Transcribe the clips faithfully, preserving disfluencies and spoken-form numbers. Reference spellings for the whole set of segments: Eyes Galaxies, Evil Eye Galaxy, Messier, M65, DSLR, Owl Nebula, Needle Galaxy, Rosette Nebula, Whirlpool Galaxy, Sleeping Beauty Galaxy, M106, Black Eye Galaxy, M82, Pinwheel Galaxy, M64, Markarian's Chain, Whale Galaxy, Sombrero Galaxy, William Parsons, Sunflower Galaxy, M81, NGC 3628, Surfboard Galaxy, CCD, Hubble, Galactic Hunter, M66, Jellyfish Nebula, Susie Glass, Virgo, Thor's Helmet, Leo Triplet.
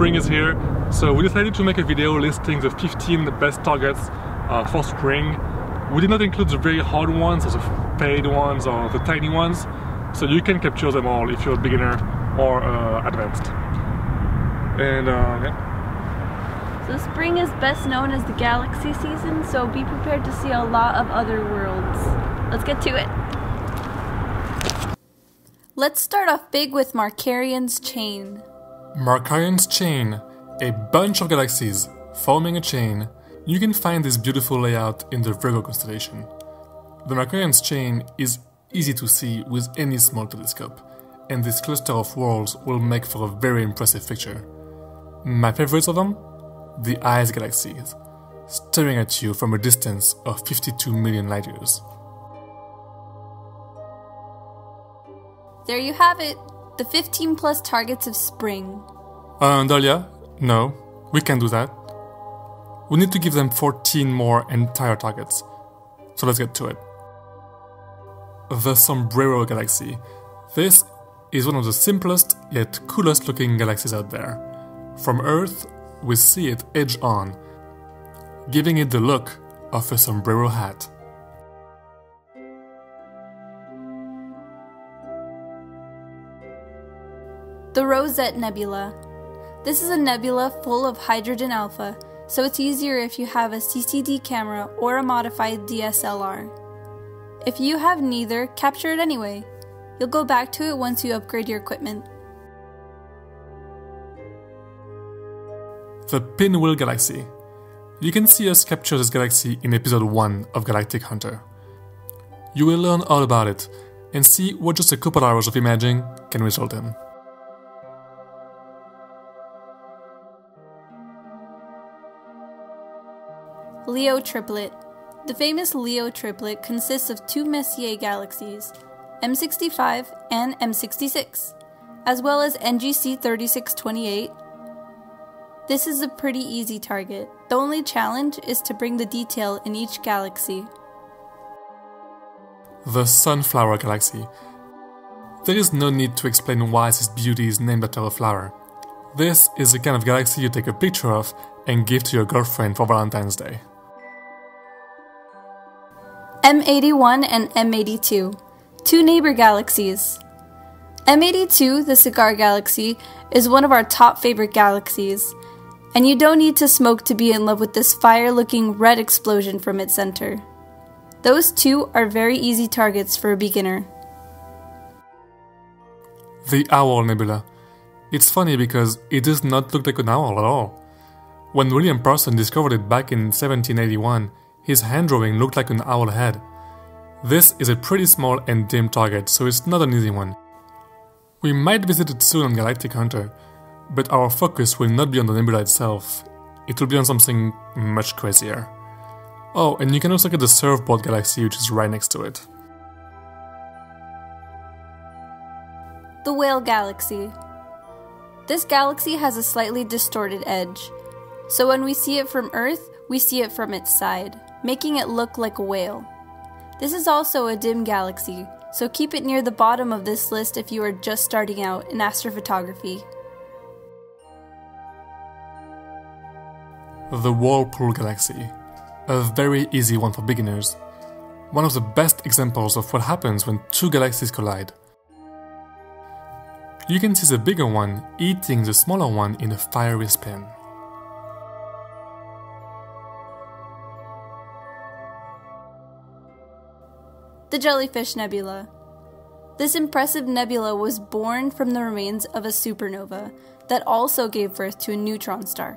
Spring is here, so we decided to make a video listing the fifteen best targets uh, for spring. We did not include the very hard ones, or the paid ones, or the tiny ones, so you can capture them all if you're a beginner or uh, advanced. And uh, yeah. So spring is best known as the galaxy season, so be prepared to see a lot of other worlds. Let's get to it! Let's start off big with Markarian's Chain. Markarian's Chain, a bunch of galaxies forming a chain. You can find this beautiful layout in the Virgo constellation. The Markarian's Chain is easy to see with any small telescope, and this cluster of worlds will make for a very impressive picture. My favorites of them? The Eyes Galaxies, staring at you from a distance of fifty-two million light years. There you have it, the fifteen plus targets of spring. Uh, Dahlia, no, we can't do that. We need to give them fourteen more entire targets, so let's get to it. The Sombrero Galaxy. This is one of the simplest yet coolest looking galaxies out there. From Earth, we see it edge on, giving it the look of a sombrero hat. The Rosette Nebula. This is a nebula full of hydrogen alpha, so it's easier if you have a C C D camera or a modified D S L R. If you have neither, capture it anyway. You'll go back to it once you upgrade your equipment. The Pinwheel Galaxy. You can see us capture this galaxy in episode one of Galactic Hunter. You will learn all about it and see what just a couple hours of imaging can result in. Leo Triplet. The famous Leo Triplet consists of two Messier galaxies, M sixty-five and M sixty-six, as well as N G C thirty-six twenty-eight. This is a pretty easy target. The only challenge is to bring the detail in each galaxy. The Sunflower Galaxy. There is no need to explain why this beauty is named after a flower. This is the kind of galaxy you take a picture of and give to your girlfriend for Valentine's Day. M eighty-one and M eighty-two, two neighbor galaxies. M eighty-two, the cigar galaxy, is one of our top favorite galaxies. And you don't need to smoke to be in love with this fire-looking red explosion from its center. Those two are very easy targets for a beginner. The Owl Nebula. It's funny because it does not look like an owl at all. When William Parsons discovered it back in seventeen eighty-one, his hand drawing looked like an owl head. This is a pretty small and dim target, so it's not an easy one. We might visit it soon on Galactic Hunter, but our focus will not be on the nebula itself, it will be on something much crazier. Oh, and you can also get the Surfboard Galaxy, which is right next to it. The Whale Galaxy. This galaxy has a slightly distorted edge, so when we see it from Earth, we see it from its side, making it look like a whale. This is also a dim galaxy, so keep it near the bottom of this list if you are just starting out in astrophotography. The Whirlpool Galaxy, a very easy one for beginners, one of the best examples of what happens when two galaxies collide. You can see the bigger one eating the smaller one in a fiery spin. The Jellyfish Nebula. This impressive nebula was born from the remains of a supernova that also gave birth to a neutron star.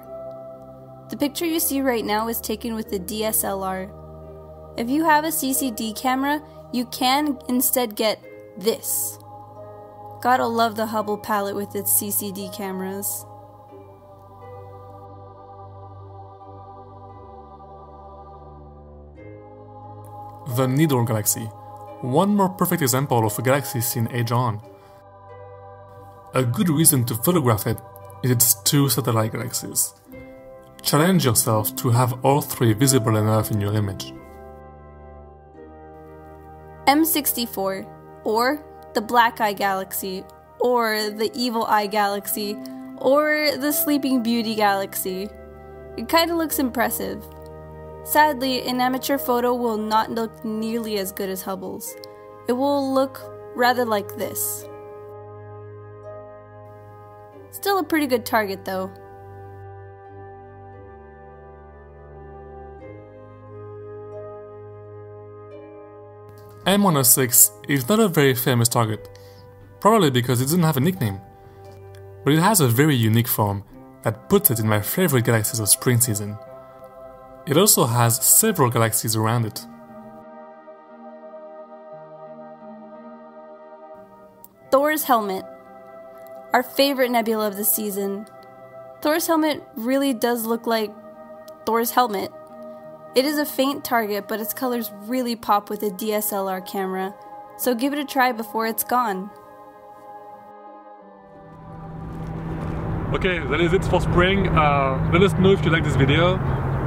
The picture you see right now is taken with the D S L R. If you have a C C D camera, you can instead get this. Gotta love the Hubble palette with its C C D cameras. The Needle Galaxy. One more perfect example of a galaxy seen edge-on. A good reason to photograph it is its two satellite galaxies. Challenge yourself to have all three visible enough in your image. M sixty-four, or the Black Eye Galaxy, or the Evil Eye Galaxy, or the Sleeping Beauty Galaxy. It kinda looks impressive. Sadly, an amateur photo will not look nearly as good as Hubble's. It will look rather like this. Still a pretty good target though. M one oh six is not a very famous target, probably because it doesn't have a nickname, but it has a very unique form that puts it in my favorite galaxies of spring season. It also has several galaxies around it. Thor's Helmet, our favorite nebula of the season. Thor's Helmet really does look like Thor's helmet. It is a faint target, but its colors really pop with a D S L R camera, so give it a try before it's gone. Okay, that is it for spring. Uh, let us know if you like this video,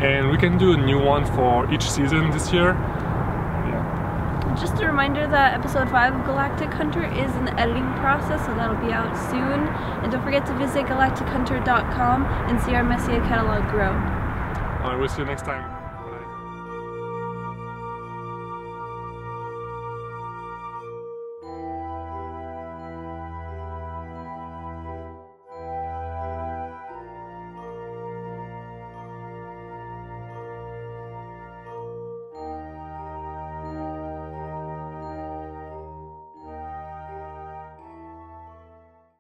and we can do a new one for each season this year. Yeah. Just a reminder that episode five of Galactic Hunter is in the editing process, so that'll be out soon. And don't forget to visit galactic hunter dot com and see our Messier catalog grow. Alright, we'll see you next time.